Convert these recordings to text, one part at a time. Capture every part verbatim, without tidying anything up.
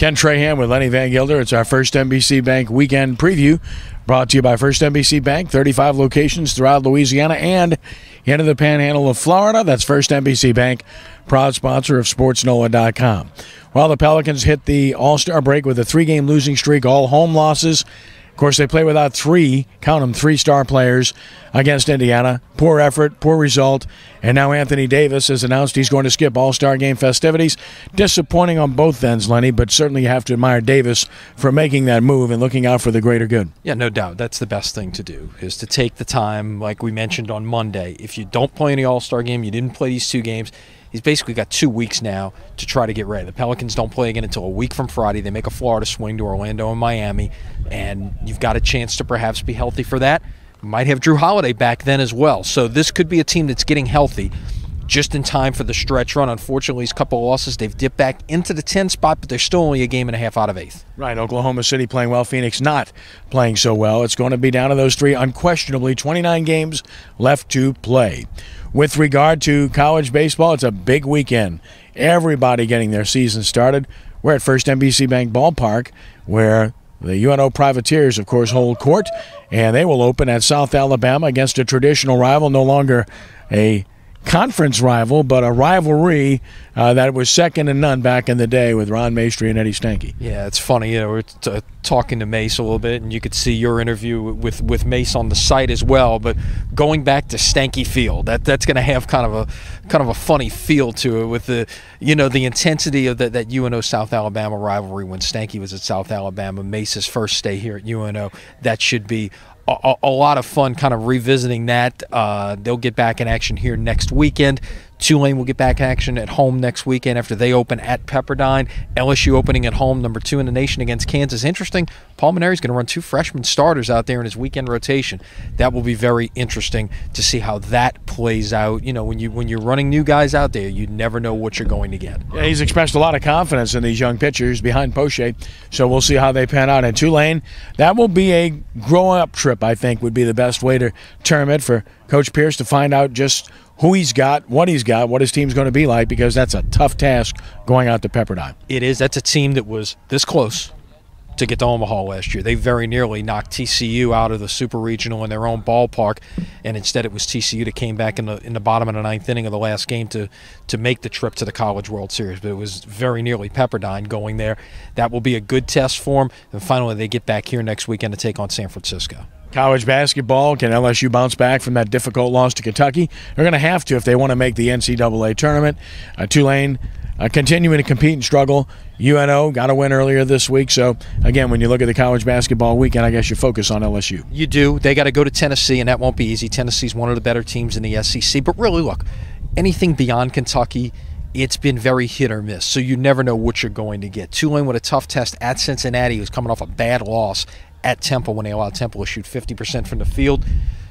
Ken Trahan with Lenny Van Gilder. It's our First N B C Bank Weekend Preview, brought to you by First N B C Bank, thirty-five locations throughout Louisiana and into the panhandle of Florida. That's First N B C Bank, proud sponsor of Sports NOLA dot com. Well, the Pelicans hit the All-Star break with a three-game losing streak, all home losses. Of course, they play without three, count them, three star players against Indiana. Poor effort, poor result, and now Anthony Davis has announced he's going to skip All-Star Game festivities. Disappointing on both ends, Lenny, but certainly you have to admire Davis for making that move and looking out for the greater good. Yeah, no doubt. That's the best thing to do, is to take the time, like we mentioned on Monday. If you don't play any All-Star Game, you didn't play these two games, he's basically got two weeks now to try to get ready. The Pelicans don't play again until a week from Friday. They make a Florida swing to Orlando and Miami, and you've got a chance to perhaps be healthy for that. You might have Drew Holiday back then as well. So this could be a team that's getting healthy just in time for the stretch run. Unfortunately, these couple of losses, they've dipped back into the tenth spot, but they're still only a game and a half out of eighth. Right, Oklahoma City playing well, Phoenix not playing so well. It's going to be down to those three, unquestionably. twenty-nine games left to play. With regard to college baseball, it's a big weekend. Everybody getting their season started. We're at First N B C Bank Ballpark, where the U N O Privateers, of course, hold court, and they will open at South Alabama against a traditional rival, no longer a conference rival, but a rivalry uh, that was second to none back in the day with Ron Maestri and Eddie Stanky. Yeah, it's funny. You know, we're t talking to Mace a little bit, and you could see your interview with with Mace on the site as well. But going back to Stanky Field, that that's going to have kind of a kind of a funny feel to it, with the you know the intensity of the, that U N O South Alabama rivalry when Stanky was at South Alabama, Mace's first stay here at U N O. That should be A, a lot of fun, kind of revisiting that. Uh, they'll get back in action here next weekend. Tulane will get back in action at home next weekend after they open at Pepperdine. L S U opening at home, number two in the nation, against Kansas. Interesting, Paul Maneri's going to run two freshman starters out there in his weekend rotation. That will be very interesting to see how that plays out. You know, when, you, when you're running new guys out there, you never know what you're going to get. Yeah, he's expressed a lot of confidence in these young pitchers behind Poche, so we'll see how they pan out. In Tulane, that will be a grow-up trip, I think, would be the best way to term it, for Coach Pierce to find out just who he's got, what he's got, what his team's going to be like, because that's a tough task going out to Pepperdine. It is. That's a team that was this close to get to Omaha last year. They very nearly knocked T C U out of the Super Regional in their own ballpark, and instead it was T C U that came back in the in the bottom of the ninth inning of the last game to to make the trip to the College World Series. But it was very nearly Pepperdine going there. That will be a good test for them. And finally, they get back here next weekend to take on San Francisco. College basketball, can L S U bounce back from that difficult loss to Kentucky? They're going to have to if they want to make the N C double A tournament. Uh, Tulane uh, continuing to compete and struggle. U N O got a win earlier this week. So, again, when you look at the college basketball weekend, I guess you focus on L S U. You do. They got to go to Tennessee, and that won't be easy. Tennessee's one of the better teams in the S E C. But really, look, anything beyond Kentucky, it's been very hit or miss. So you never know what you're going to get. Tulane with a tough test at Cincinnati, who's coming off a bad loss at Temple when they allow Temple to shoot fifty percent from the field.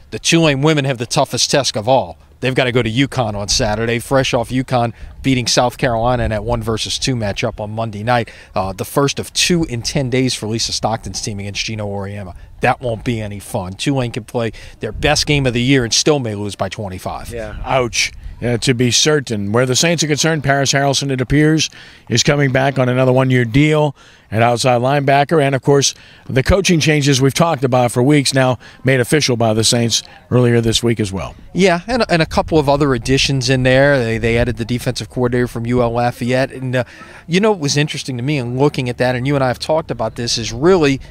The Tulane women have the toughest task of all. They've got to go to UConn on Saturday, fresh off UConn beating South Carolina in that one versus two matchup on Monday night. Uh, the first of two in ten days for Lisa Stockton's team against Gino Auriemma. That won't be any fun. Tulane could play their best game of the year and still may lose by twenty-five. Yeah, ouch. Uh, to be certain. Where the Saints are concerned, Paris Harrelson, it appears, is coming back on another one-year deal at outside linebacker. And, of course, the coaching changes we've talked about for weeks now made official by the Saints earlier this week as well. Yeah, and, and a couple of other additions in there. They, they added the defensive coordinator from U L Lafayette. And, uh, you know, what was interesting to me in looking at that, and you and I have talked about this, is really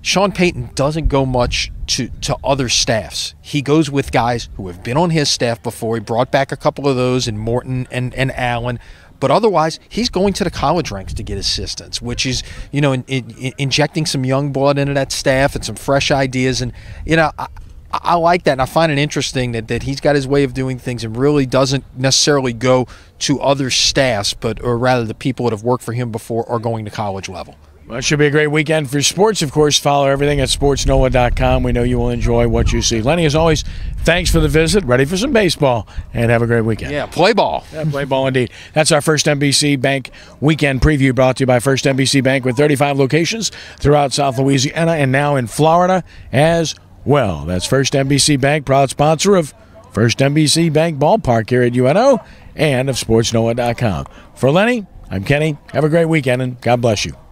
Sean Payton doesn't go much to, to other staffs. He goes with guys who have been on his staff before. He brought back a couple of those in Morton and, and Allen. But otherwise, he's going to the college ranks to get assistance, which is, you know, in, in, injecting some young blood into that staff and some fresh ideas. And, you know, I, I like that, and I find it interesting that, that he's got his way of doing things and really doesn't necessarily go to other staffs, but or rather the people that have worked for him before are going to college level. Well, it should be a great weekend for sports. Of course, follow everything at Sports NOLA dot com. We know you will enjoy what you see. Lenny, as always, thanks for the visit. Ready for some baseball, and have a great weekend. Yeah, play ball. Yeah, play ball indeed. That's our First N B C Bank Weekend Preview, brought to you by First N B C Bank, with thirty-five locations throughout South Louisiana and now in Florida as well. That's First N B C Bank, proud sponsor of First N B C Bank Ballpark here at U N O and of Sports NOLA dot com. For Lenny, I'm Kenny. Have a great weekend, and God bless you.